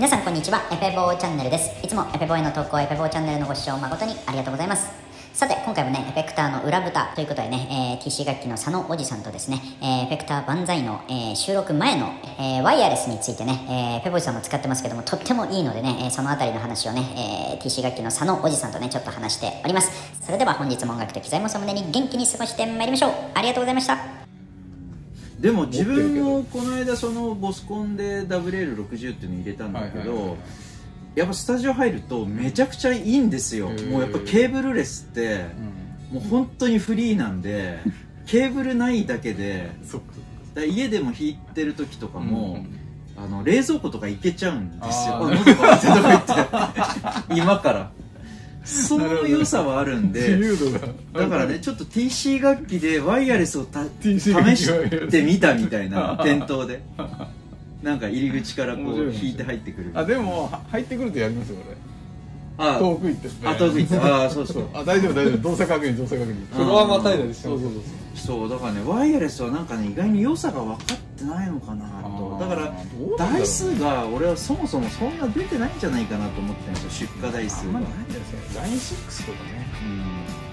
皆さんこんにちは、エペボーチャンネルです。いつもエペボーへの投稿、エペボーチャンネルのご視聴誠にありがとうございます。さて、今回もね、エフェクターの裏蓋ということでね、TC 楽器の佐野おじさんとですね、エフェクター万歳の、収録前の、ワイヤレスについてね、ペボジさんも使ってますけども、とってもいいのでね、そのあたりの話をね、TC 楽器の佐野おじさんとね、ちょっと話しております。それでは本日も音楽と機材もその胸に元気に過ごしてまいりましょう。ありがとうございました。でも自分もこの間、そのボスコンで WL-60 っていうの入れたんだけど、やっぱスタジオ入るとめちゃくちゃいいんですよ。もうやっぱケーブルレスってもう本当にフリーなんで、ケーブルないだけでだ家でも弾いてる時とかも、冷蔵庫とか行けちゃうんですよ。喉が痛いとか言って今からその良さはあるんで、だからね、ちょっと TC 楽器でワイヤレスを試してみたみたいな、店頭で。なんか入り口からこう引いて入ってくる。あ、でも入ってくるとやりますよ、俺。遠く行って。あ、遠く行って。ああ、そうそう。あ、大丈夫大丈夫。動作確認動作確認。それはまたいだでしょ。そうだからね、ワイヤレスはなんかね、意外に良さが分かってないのかなと。だから台数が俺はそもそもそんな出てないんじゃないかなと思ってるんですよ、出荷台数が。ライン6とかね。